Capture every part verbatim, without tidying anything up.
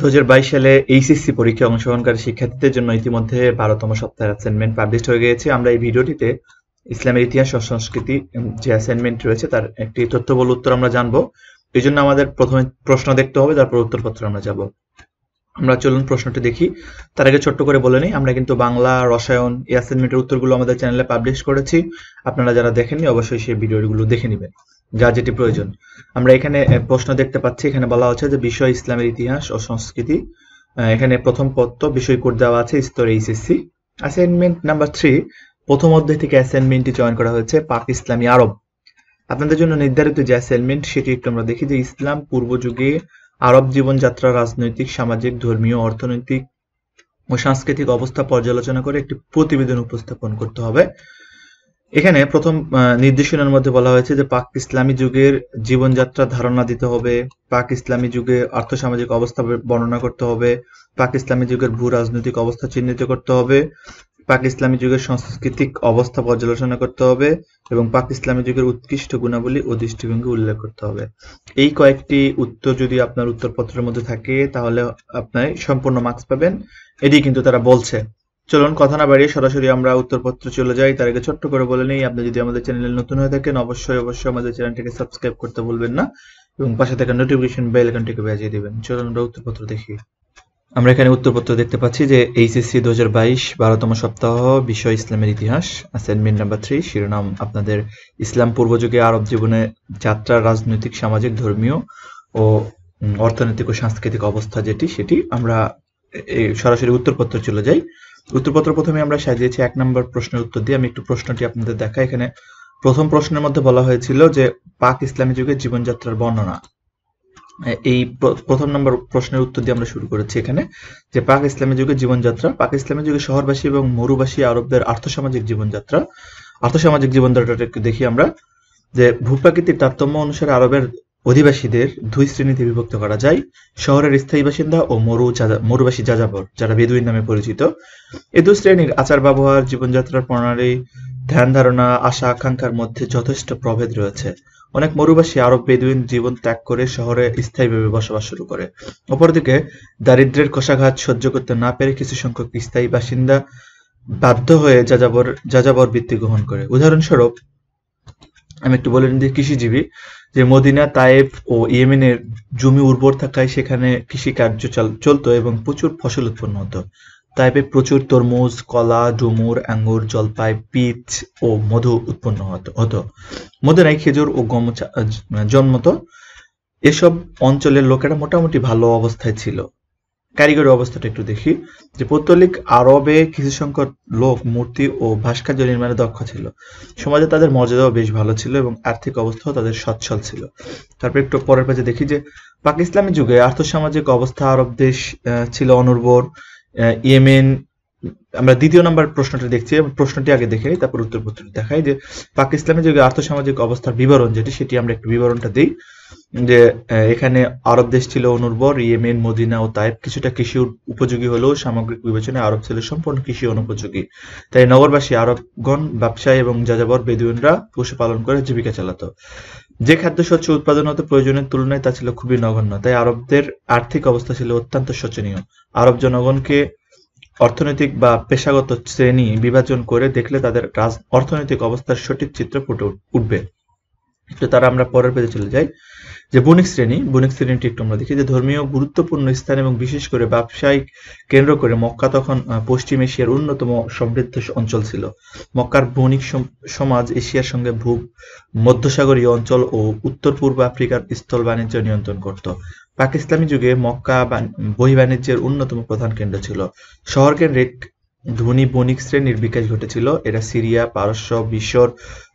दो हज़ार बाईश সালে এইচএসসি পরীক্ষায় অংশগ্রহণকারী শিক্ষার্থীদের জন্য ইতিমধ্যে বারোতম সপ্তাহের অ্যাসাইনমেন্ট পাবলিশ হয়ে গিয়েছে। আমরা এই ভিডিওটিতে ইসলামের ইতিহাস ও সংস্কৃতি যে অ্যাসাইনমেন্ট রয়েছে তার একটি তথ্যবহুল উত্তর আমরা জানবো। এই জন্য আমাদের প্রথমে প্রশ্ন দেখতে হবে, তারপর উত্তরপত্র আমরা যাব। আমরা চলুন প্রশ্নটি দেখি। তার আগে ছোট্ট করে বলে নিই, আমরা কিন্তু বাংলা, রসায়ন এই অ্যাসাইনমেন্টের উত্তরগুলো আমাদের চ্যানেলে পাবলিশ করেছি। আপনারা যারা দেখেননি অবশ্যই সেই ভিডিওগুলো দেখে নেবেন, যা যেটি প্রয়োজন। আমরা এখানে প্রশ্ন দেখতে পাচ্ছি, এখানে বলা হচ্ছে যে বিষয় ইসলামের ইতিহাস ও সংস্কৃতি। এখানে প্রথম পত্র বিষয় কোড দেওয়া আছে স্তরে এইচএসসি। অ্যাসাইনমেন্ট নাম্বার থ্রি, প্রথম অধ্যায় থেকে অ্যাসাইনমেন্টটি চয়ন করা হয়েছে পাক, ইসলামী, আরব। আপনাদের জন্য নির্ধারিত যে অ্যাসাইনমেন্ট সেটি একটু আমরা দেখি যে ইসলাম পূর্ব যুগে আরব জীবনযাত্রা, রাজনৈতিক, সামাজিক, ধর্মীয়, অর্থনৈতিক ও সাংস্কৃতিক অবস্থা পর্যালোচনা করে একটি প্রতিবেদন উপস্থাপন করতে হবে। এখানে প্রথম নির্দেশনার মধ্যে বলা হয়েছে যে পাক ইসলামী যুগের জীবনযাত্রা ধারণা দিতে হবে, পাক ইসলামী যুগে আর্থসামাজিক অবস্থা বর্ণনা করতে হবে, পাক ইসলামী যুগের ভূ রাজনৈতিক অবস্থা চিহ্নিত করতে হবে, পাক ইসলামী যুগের সাংস্কৃতিক অবস্থা পর্যালোচনা করতে হবে এবং পাক ইসলামী যুগের উৎকৃষ্ট গুণাবলী ও দৃষ্টিভঙ্গি উল্লেখ করতে হবে। এই কয়েকটি উত্তর যদি আপনার উত্তরপত্রের মধ্যে থাকে তাহলে আপনার সম্পূর্ণ মার্কস পাবেন, এটি কিন্তু তারা বলছে। চলুন কথা না বাড়িয়ে সরাসরি আমরা উত্তরপত্র চলে যাই। তার আগে ছোট্ট করে বলে নিই, আপনি যদি আমাদের চ্যানেলে নতুন হয়ে থাকেন অবশ্যই অবশ্যই আমাদের চ্যানেলটিকে সাবস্ক্রাইব করতে ভুলবেন না এবং পাশে থাকা নোটিফিকেশন বেল আইকনটিকে বাজিয়ে দিবেন। চলুন আমরা উত্তরপত্র দেখি। আমরা এখানে উত্তরপত্র দেখতে পাচ্ছি যে এইচএসসি দু হাজার বাইশ বারোতম সপ্তাহ বিষয় ইসলামের ইতিহাস, অ্যাসাইনমেন্ট নাম্বার থ্রি। শিরোনাম আপনাদের ইসলাম পূর্বযুগে আরব জীবনে যাত্রা, রাজনৈতিক, সামাজিক, ধর্মীয় ও অর্থনৈতিক ও সাংস্কৃতিক অবস্থা যেটি সেটি। আমরা সরাসরি উত্তরপত্র চলে যাই। উত্তরপত্র প্রথমে আমরা সাজিয়েছি এক নম্বর প্রশ্নের উত্তর দিয়ে। আমি একটু প্রশ্নটি আপনাদের দেখা। এখানে প্রথম প্রশ্নের মধ্যে বলা হয়েছিল যে পাক ইসলামী যুগের জীবনযাত্রার বর্ণনা। এই প্রথম নম্বর প্রশ্নের উত্তর দিয়ে আমরা শুরু করেছি এখানে যে পাক ইসলামী যুগের জীবনযাত্রা। পাক ইসলামী যুগে শহরবাসী এবং মরুবাসী আরবদের আর্থসামাজিক জীবনযাত্রা, আর্থসামাজিক জীবনযাত্রাটা একটু দেখি আমরা। যে ভূপ্রাকৃতিক তারতম্য অনুসারে আরবের অধিবাসীদের দুই শ্রেণীতে বিভক্ত করা যায়, শহরের স্থায়ী বাসিন্দা ও মরু মরুবাসী যাযাবর যারা বেদুইন নামে পরিচিত। এই দুই শ্রেণীর আচার ব্যবহার, জীবনযাত্রার প্রণালী, ধ্যান ধারণা, আশা আকাঙ্ক্ষার মধ্যে যথেষ্ট প্রভেদ রয়েছে। অনেক মরুবাসী আরব বেদুইন জীবন ত্যাগ করে শহরে স্থায়ীভাবে বসবাস শুরু করে। অপরদিকে দারিদ্রের কষাঘাত সহ্য করতে না পেরে কিছু সংখ্যক স্থায়ী বাসিন্দা বাধ্য হয়ে যাযাবর যাযাবর বৃত্তি গ্রহণ করে। উদাহরণস্বরূপ আমি একটু বলে নিই, কৃষিজীবী যে মদিনা, তায়েফ ও ইয়েমেনের জমি উর্বর থাকায় সেখানে কৃষিকার্য চলতো এবং প্রচুর ফসল উৎপন্ন হতো। তায়েফে প্রচুর তরমুজ, কলা, ডুমুর, আঙ্গুর, জলপাই, পিচ ও মধু উৎপন্ন হতো। মদিনায় খেজুর ও গম জন্মত। এসব অঞ্চলের লোকেরা মোটামুটি ভালো অবস্থায় ছিল। কারিগরি অবস্থাটা একটু দেখি যে পৌত্তলিক আরবে কিছু সংখ্যক লোক মূর্তি ও ভাস্কর্য নির্মাণে দক্ষ ছিল। সমাজে তাদের মর্যাদাও বেশ ভালো ছিল এবং আর্থিক অবস্থাও তাদের সচ্ছল ছিল। তারপর একটু পরের পেজে দেখি যে পাক ইসলামী যুগে আর্থসামাজিক অবস্থা আরব দেশ ছিল অনুর্বর। ইয়েমেন, আমরা দ্বিতীয় নাম্বার প্রশ্নটা দেখছি, প্রশ্নটি আগে দেখে নিই তারপর উত্তরপত্র দেখাই। যে পাক ইসলামী যুগে আর্থসামাজিক অবস্থার বিবরণ যেটি সেটি আমরা একটু বিবরণটা দিই। যে এখানে আরব দেশ ছিল অনুর্বর, ইয়েমেন, মদিনা ও তায়েফ কিছুটা কৃষি উপযোগী হলেও সামগ্রিক বিবেচনায় আরব ছিল সম্পূর্ণ কৃষি অনুপযোগী। তাই নগরবাসী আরবগণ ব্যবসায়ী এবং যাযাবর বেদুইনরা পশুপালন করে জীবিকা চালাতো। যে খাদ্যশস্য উৎপাদন হতো প্রয়োজনের তুলনায় তা ছিল খুবই নগণ্য, তাই আরবদের আর্থিক অবস্থা ছিল অত্যন্ত শোচনীয়। আরব জনগণকে অর্থনৈতিক বা পেশাগত শ্রেণী বিভাজন করে দেখলে তাদের অর্থনৈতিক অবস্থার সঠিক চিত্র ফুটে উঠবে। একটু তারা আমরা পরের পেজে চলে যাই। যে বণিক শ্রেণী, বণিক শ্রেণীটি একটু আমরা দেখি যে ধর্মীয় গুরুত্বপূর্ণ স্থান এবং বিশেষ করে ব্যবসায়িক কেন্দ্র করে মক্কা তখন পশ্চিম এশিয়ার অন্যতম সমৃদ্ধ অঞ্চল ছিল। মক্কার বণিক সমাজ এশিয়ার সঙ্গে ভূ মধ্যসাগরীয় অঞ্চল ও উত্তর পূর্ব আফ্রিকার স্থল বাণিজ্য নিয়ন্ত্রণ করত। পাক ইসলামী যুগে মক্কা বহি বাণিজ্যের অন্যতম প্রধান কেন্দ্র ছিল। শহর কেন্দ্রিক ধনী বণিক শ্রেণীর বিকাশ ঘটেছিল। এরা সিরিয়া, পারস্য, মিশর,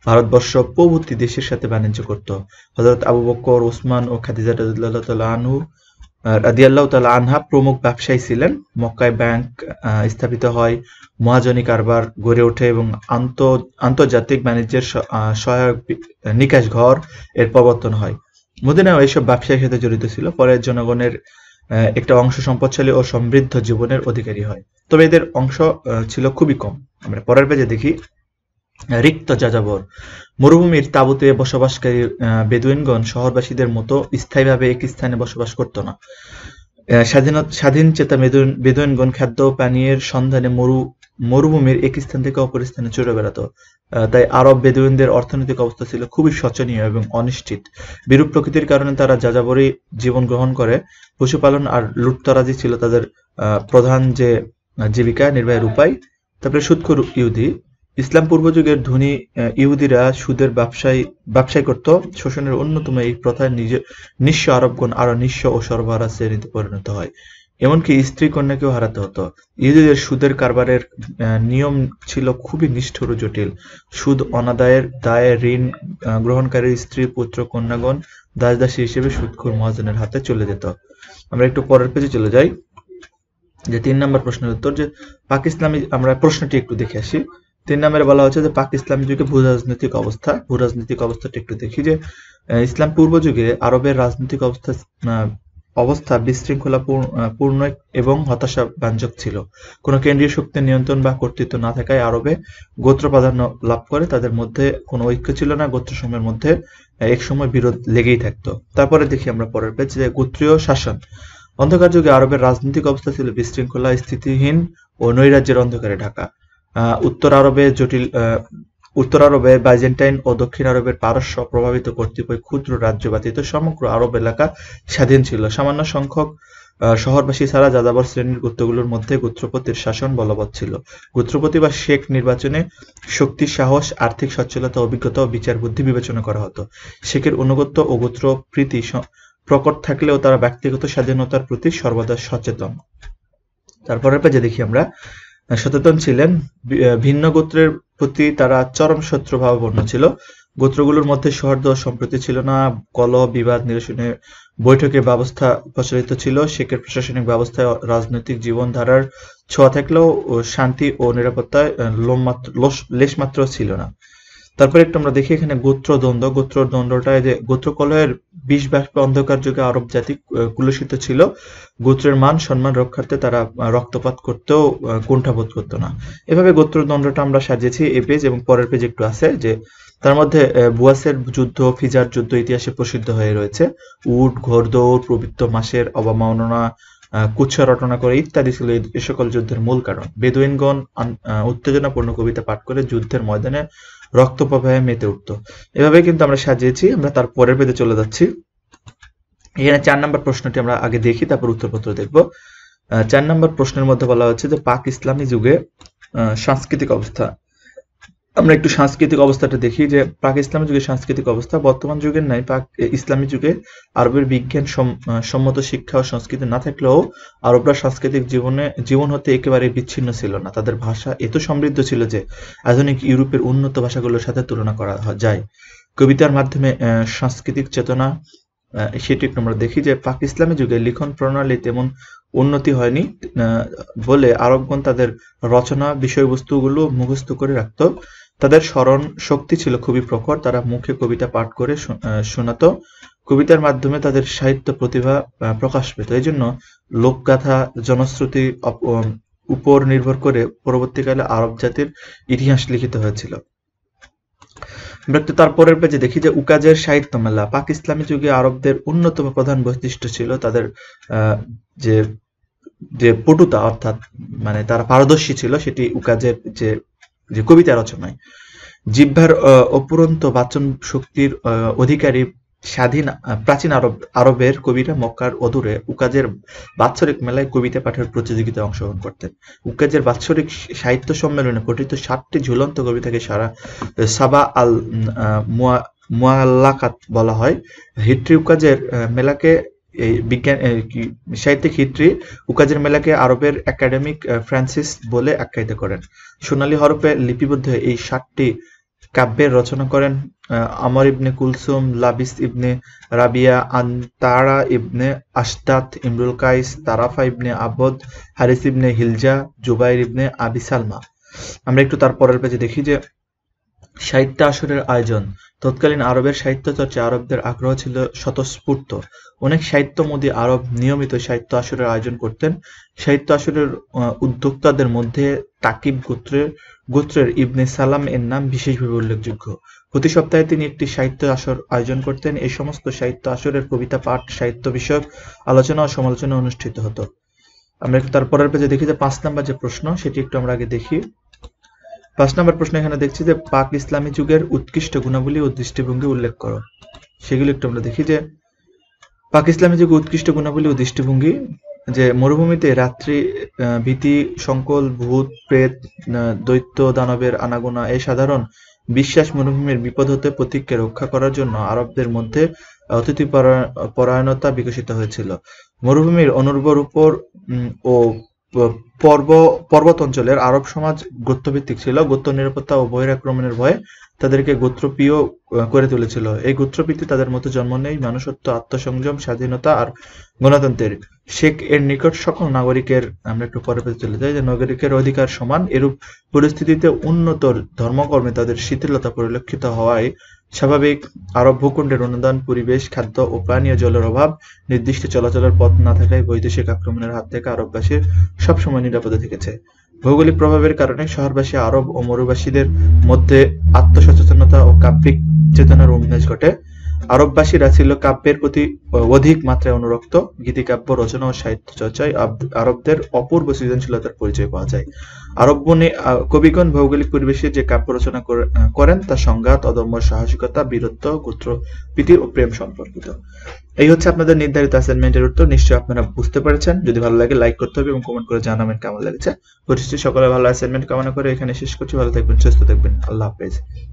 ভারতবর্ষ প্রভৃতি দেশের সাথে বাণিজ্য করত। হযরত আবু বকর, ওসমান ও খাদিজা রাদিয়াল্লাহু তাআলা আনহু রাদিয়াল্লাহু তাআলা আনহা প্রমুখ ব্যবসায়ী ছিলেন। মক্কায় ব্যাংক স্থাপিত হয়, মহাজনী কারবার গড়ে ওঠে এবং আন্তর্জাতিক বাণিজ্যের সহায়ক নিকাশ ঘর এর প্রবর্তন হয়। মদিনাও এইসব ব্যবসায়ীর সাথে জড়িত ছিল। পরে জনগণের একটা অংশ সম্পদশালী ও সমৃদ্ধ জীবনের অধিকারী হয়, তবে এদের অংশ ছিল খুবই কম। আমরা পরের পেজে দেখি রিক্ত যাযাবর। মরুভূমির তাঁবুতে বসবাসকারী বেদুইনগণ শহরবাসীদের মতো স্থায়ীভাবে এক স্থানে বসবাস করত না। স্বাধীন চেতা বেদুইনগণ খাদ্য পানীয়ের সন্ধানে মরু মরুভূমির এক স্থান থেকে অপর স্থানে ছুটে বেড়াত। তাই আরব বেদুইনদের অর্থনৈতিক অবস্থা ছিল খুবই শোচনীয় এবং অনিশ্চিত। বিরূপ প্রকৃতির কারণে তারা যাযাবরী জীবন গ্রহণ করে। পশুপালন আর লুটতরাজি ছিল তাদের প্রধান যে জীবিকা নির্বাহের উপায়। তারপরে সুদখোর ইহুদি। ইসলাম পূর্ব যুগের ধনী ইহুদিরা সুদের ব্যবসায় ব্যবসায় করত। শোষণের অন্যতম এই প্রথায় নিজে নিঃস্ব আরবগণ আরো নিঃস্ব ও সর্বহারা শ্রেণীতে পরিণত হয়। এমনকি স্ত্রী কন্যাকেও হারাতে হতো। ইহুদিদের সুদের কারবারের নিয়ম ছিল খুবই নিষ্ঠুর ও জটিল। সুদ অনাদায়ের দায়ে ঋণ গ্রহণকারীর স্ত্রী পুত্র কন্যাগণ দাস দাসী হিসেবে সুদখোর মহাজনের হাতে চলে যেত। আমরা একটু পরের পেজে চলে যাই, যে তিন নম্বর প্রশ্নের উত্তর যে পাক ইসলামী, আমরা প্রশ্নটি একটু দেখে আসি। তিন নম্বরে বলা হচ্ছে যে পাক ইসলামী যুগে ভূরাজনৈতিক অবস্থা, ভূরাজনৈতিক অবস্থাটা একটু দেখি। যে ইসলাম পূর্ব যুগে আরবের রাজনৈতিক অবস্থা অবস্থা বিশৃঙ্খলা পূর্ণ এবং হতাশা ব্যঞ্জক ছিল। কোনো কেন্দ্রীয় শক্তির নিয়ন্ত্রণ বা কর্তৃত্ব না থাকায় আরবে গোত্র প্রাধান্য লাভ করে। তাদের মধ্যে কোনো ঐক্য ছিল না। গোত্রসমূহের মধ্যে একসময় বিরোধ লেগেই থাকতো। তারপরে দেখি আমরা পরের পেজ, যে গোত্রীয় শাসন। অন্ধকার যুগে আরবের রাজনৈতিক অবস্থা ছিল বিশৃঙ্খলা, স্থিতিহীন ও নৈরাজ্যের অন্ধকারে ঢাকা। আহ উত্তর আরবে জটিল আহ উত্তর আরবে বাইজেন্টাইন ও দক্ষিণ আরবের পারস্য প্রভাবিত কর্তৃপক্ষ ক্ষুদ্র রাজ্য ব্যতীত সমগ্র আরব এলাকা স্বাধীন ছিল। সামান্য সংখ্যক শহরবাসী ছাড়া যাযাবর শ্রেণীর গোত্রগুলোর মধ্যে গোত্রপতির শাসন বলবৎ ছিল। গোত্রপতি বা শেখ নির্বাচনে শক্তি, সাহস, আর্থিক সচ্ছলতা, অভিজ্ঞতা ও বিচার বুদ্ধি বিবেচনা করা হতো। শেখের অনুগত্য ও গোত্রপ্রীতি প্রকট থাকলেও তারা ব্যক্তিগত স্বাধীনতার প্রতি সর্বদা সচেতন। তারপরের পেজে দেখি আমরা সচেতন ছিলেন। ভিন্ন গোত্রের প্রতি তারা চরম শত্রুভাবাপন্ন ছিল। গোত্রগুলোর মধ্যে সৌহার্দ্য সম্প্রীতি ছিল না। কলহ বিবাদ নিরসনে বৈঠকে ব্যবস্থা প্রচলিত ছিল। শেখের প্রশাসনিক ব্যবস্থায় রাজনৈতিক জীবনধারার ছোঁয়া থাকলেও শান্তি ও নিরাপত্তায় লেশমাত্র ছিল না। তারপরে একটু আমরা দেখি এখানে গোত্রদ্বন্দ্ব। গোত্রদ্বন্দ্বটায় যে গোত্রকলহের বিষ ব্যাপী অন্ধকার যুগে আরব জাতি কুলুষিত ছিল। গোত্রের মান সম্মান রক্ষার্থে তারা রক্তপাত করতেও কুণ্ঠাবোধ করতো না। এভাবে গোত্রদ্বন্দ্বটা আমরা সাজিয়েছি এই পেজ, এবং পরের পেজ একটু আছে যে তার মধ্যে বুয়াসের যুদ্ধ, ফিজার যুদ্ধ ইতিহাসে প্রসিদ্ধ হয়ে রয়েছে। উট, ঘোড়দৌড়, পবিত্র মাসের অবমাননা, কুচ্ছা রটনা করে ইত্যাদি ছিল এ সকল যুদ্ধের মূল কারণ। বেদুইনগণ উত্তেজনাপূর্ণ কবিতা পাঠ করে যুদ্ধের ময়দানে রক্ত প্রবাহে মেতে উঠত। এভাবে কিন্তু আমরা সাজিয়েছি। আমরা তার পরের পেজে চলে যাচ্ছি। এখানে চার নম্বর প্রশ্নটি আমরা আগে দেখি, তারপর উত্তরপত্র দেখব। চার নম্বর প্রশ্নের মধ্যে বলা হচ্ছে যে পাক ইসলামী যুগে সাংস্কৃতিক অবস্থা। আমরা একটু সাংস্কৃতিক অবস্থাটা দেখি, যে পাক ইসলামী যুগের সাংস্কৃতিক অবস্থা বর্তমান যুগের নাই। পাক ইসলামী যুগে আরবের বিজ্ঞান সম্মত শিক্ষা ও সংস্কৃতি না থাকলেও আরবরা সাংস্কৃতিক জীবনে জীবন হতে একেবারে বিচ্ছিন্ন ছিল না। তাদের ভাষা এত সমৃদ্ধ ছিল যে আধুনিক ইউরোপের উন্নত ভাষাগুলোর সাথে তুলনা করা যায়। কবিতার মাধ্যমে সাংস্কৃতিক চেতনা সেটি আমরা দেখি, যে পাক ইসলামী যুগে লিখন প্রণালী তেমন উন্নতি হয়নি বলে আরবগণ তাদের রচনা বিষয়বস্তুগুলো মুখস্থ করে রাখতো। তাদের স্মরণ শক্তি ছিল খুবই প্রখর। তারা মুখে কবিতা পাঠ করে শোনাতো। কবিতার মাধ্যমে তাদের সাহিত্য প্রতিভা প্রকাশ পেত। এই জন্য লোকগাথা জনশ্রুতি উপর নির্ভর করে পরবর্তীকালে আরব জাতির ইতিহাস লিখিত হয়েছিল। তারপরের পেজে দেখি যে উকাজের সাহিত্য মেলা। পাক ইসলামী যুগে আরবদের অন্যতম প্রধান বৈশিষ্ট্য ছিল তাদের যে যে পটুতা, অর্থাৎ মানে তারা পারদর্শী ছিল, সেটি উকাজের যে যে কবিতা রচনায়। জিহ্বার অপুরন্ত বাচন শক্তির অধিকারী স্বাধীন প্রাচীন আরব আরবের কবিরা মক্কার অদূরে উকাজের বাৎসরিক মেলায় কবিতা পাঠের প্রতিযোগিতায় অংশগ্রহণ করতেন। উকাজের বাৎসরিক সাহিত্য সম্মেলনে পঠিত ষাটটি ঝুলন্ত কবিতাকে সারা সাবা আল মুআল্লাকাত বলা হয়। হিট্রি উকাজের মেলাকে এই বিজ্ঞান সাহিত্যিক হিট্রি উকাজের মেলাকে আরবের একাডেমিক ফ্রান্সিস বলে আখ্যায়িত করেন। সোনালী হরফে লিপিবদ্ধ এই ষাটটি কাব্যের রচনা করেন Amr ibn Kulthum, লাবিস ibn Rabia, Antara ibn Ashtat, Imrul Qais, Tarafa ibn Abd, Harith ibn হিলজা, Jubair ibn Abi Salma. আমরা একটু তার পরের পেজে দেখি যে সাহিত্য আসরের আয়োজন তৎকালীন আরবের সাহিত্য চর্চা আরবদের আগ্রহ ছিল স্বতঃস্ফূর্ত অনেক সাহিত্যমোদী আরব নিয়মিত সাহিত্য আসরের আয়োজন করতেন সাহিত্য আসরের উদ্যোক্তাদের মধ্যে তাকিব গোত্রের গোত্রের ইবনে সালাম এর নাম বিশেষভাবে উল্লেখযোগ্য প্রতি সপ্তাহে তিনি একটি সাহিত্য আসর আয়োজন করতেন এই সমস্ত সাহিত্য আসরের কবিতা পাঠ সাহিত্য বিষয়ক আলোচনা ও সমালোচনা অনুষ্ঠিত হতো আমরা তারপরের পেজে দেখি যে পাঁচ নাম্বার যে প্রশ্ন সেটি একটু আমরা আগে দেখি पांच नम्बर प्रश्न एखाने देखछि जे पाक इस्लामी जुगेर उत्कृष्ट गुणावली और दृष्टिभंगी उल्लेख करो सेगुलो एकटु आमरा देखि जे पाक इस्लामी जुगे उत्कृष्ट गुणावली और दृष्टिभंगी जे मरुभूमिते रात्रि भीति संकल भूत प्रेत दैत्य दानवेर आनागोना ए साधारण विश्वास मरुभूमिर विपद होते प्रतिकके रक्षा करार जन्य आरबदेर मध्ये अतिथि परायणता विकसित हयेछिल मरुभूमिर अनुर्वर उपर ओ पर्व पर्वत अंचलेर आरब समाज गोत्रभित्तिक छिलो गोत्र निरापत्ता ओ बहिराक्रमणेर भये तादेरके गोत्रप्रिय करे तुलेछिलो एई गोत्रभित्ति तादेर मतो जन्म नेय मानुषत्व आत्मसंयम स्वाधीनता और गणतंत्रेर शेख एर निकट सकल नागरिकेर आमरा एकटु परे परे चले जाई जे नागरिकेर अधिकार समान एरूप परिस्थितिते उन्नत धर्मकर्मे तादेर शिथिलता परिलक्षित हवाय स्वाभाविक आरब भूखंडेर अनुदान परिवेश खाद्य और पानीय जलेर अभाव निर्दिष्ट चलाचलेर पथ ना थाकाय वैदेशिक आक्रमणेर हात थेके आरबबासी सबসমय निरापदे थेकेছে भौगोलिक प्रभावेर कारणे शहरबासी आरब और मरुबासीदेर मध्य आत्मसचेतनता और काव्यिक चेतनार उन्मेष घटे आरबबासीরা ছিল কাব্যের প্রতি অধিক মাত্রায় অনুরক্ত গীতিকাব্য রচনা ও সাহিত্য চর্চায় আরবদের অপূর্ব সৃজনশীলতার পরিচয় পাওয়া যায় আরব বনে কবিগণ ভৌগোলিক পরিবেশে যে কাব্য রচনা করেন তা সংঘাত অদম্য সাহসিকতা বীরত্ব গোত্রপ্রীতি ও প্রেম সম্পর্কিত এই হচ্ছে আপনাদের নির্ধারিত অ্যাসাইনমেন্টের উত্তর নিশ্চয়ই আপনারা বুঝতে পেরেছেন যদি ভালো লাগে লাইক করতে হবে এবং কমেন্ট করে জানাবেন কেমন লেগেছে পরিশেষে সকলে ভালো অ্যাসাইনমেন্ট কামনা করে এখানে শেষ করছি ভালো থাকবেন সুস্থ থাকবেন আল্লাহ হাফেজ